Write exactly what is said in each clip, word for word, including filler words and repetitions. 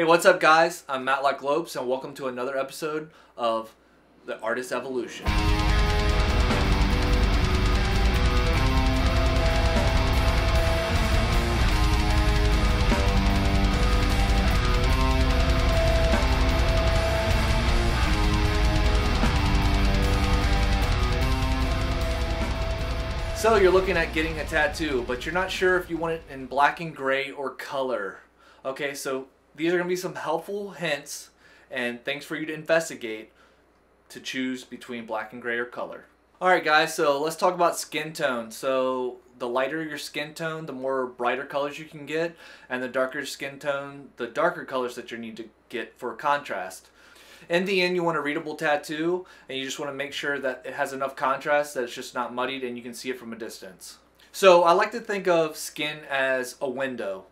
Hey, what's up guys? I'm Matlock Lopes and welcome to another episode of The Artist Evolution. So you're looking at getting a tattoo, but you're not sure if you want it in black and gray or color. Okay, so these are going to be some helpful hints and things for you to investigate to choose between black and gray or color. Alright guys, so let's talk about skin tone. So the lighter your skin tone, the more brighter colors you can get, and the darker your skin tone, the darker colors that you need to get for contrast. In the end, you want a readable tattoo, and you just want to make sure that it has enough contrast that it's just not muddied and you can see it from a distance. So I like to think of skin as a window,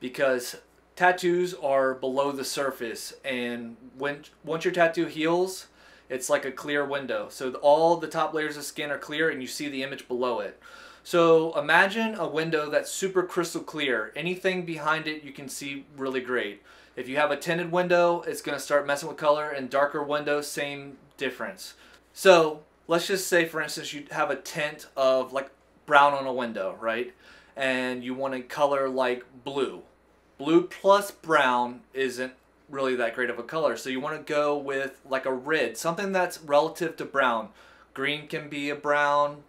because tattoos are below the surface, and when once your tattoo heals, it's like a clear window. So all the top layers of skin are clear and you see the image below it. So imagine a window that's super crystal clear. Anything behind it you can see really great. If you have a tinted window, it's going to start messing with color, and darker windows, same difference. So let's just say, for instance, you have a tint of like brown on a window, right? And you want to color like blue. Blue plus brown isn't really that great of a color, so you want to go with like a red, something that's relative to brown. Green can be a brown,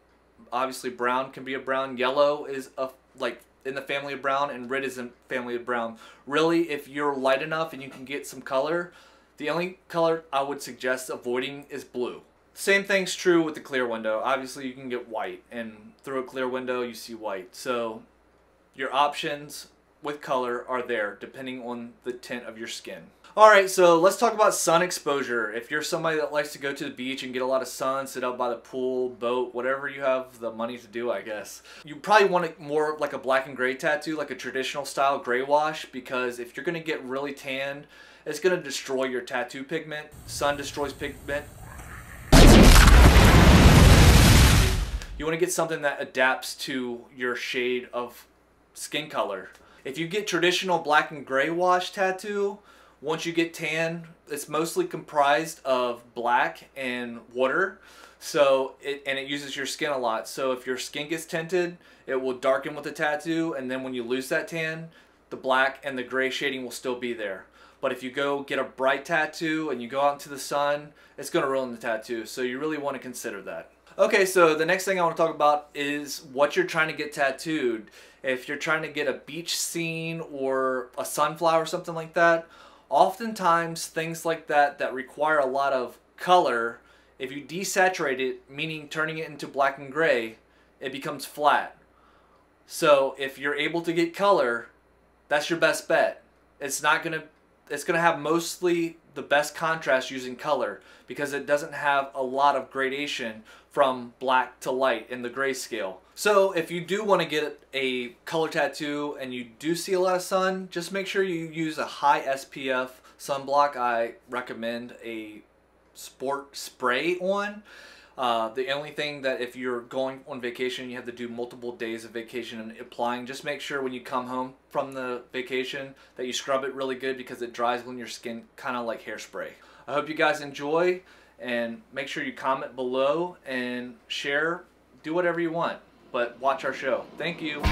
obviously brown can be a brown, yellow is a like in the family of brown, and red is in the family of brown. Really, if you're light enough and you can get some color, the only color I would suggest avoiding is blue. Same thing's true with the clear window. Obviously you can get white, and through a clear window you see white. So your options with color are there depending on the tint of your skin. Alright, so let's talk about sun exposure. If you're somebody that likes to go to the beach and get a lot of sun, sit out by the pool, boat, whatever you have the money to do, I guess, you probably want it more like a black and gray tattoo, like a traditional style gray wash, because if you're going to get really tanned, it's going to destroy your tattoo pigment. Sun destroys pigment. You want to get something that adapts to your shade of skin color. If you get traditional black and gray wash tattoo, once you get tan, it's mostly comprised of black and water. So it, and it uses your skin a lot. So if your skin gets tinted, it will darken with the tattoo, and then when you lose that tan, the black and the gray shading will still be there. But if you go get a bright tattoo and you go out into the sun, it's going to ruin the tattoo. So you really want to consider that. Okay, so the next thing I want to talk about is what you're trying to get tattooed. If you're trying to get a beach scene or a sunflower or something like that, oftentimes things like that that require a lot of color, if you desaturate it, meaning turning it into black and gray, it becomes flat. So if you're able to get color, that's your best bet. It's not going to it's going to have mostly the best contrast using color, because it doesn't have a lot of gradation from black to light in the grayscale. So if you do want to get a color tattoo and you do see a lot of sun, just make sure you use a high S P F sunblock. I recommend a sport spray on. Uh, the only thing that if you're going on vacation, you have to do multiple days of vacation and applying, just make sure when you come home from the vacation that you scrub it really good, because it dries on your skin kind of like hairspray. I hope you guys enjoy, and make sure you comment below and share, do whatever you want, but watch our show. Thank you.